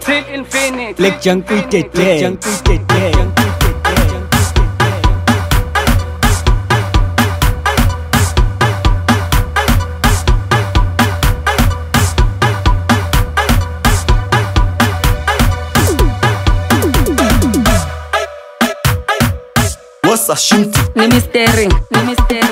Till infinite, like junkie today. What's a shooting? Let me staring.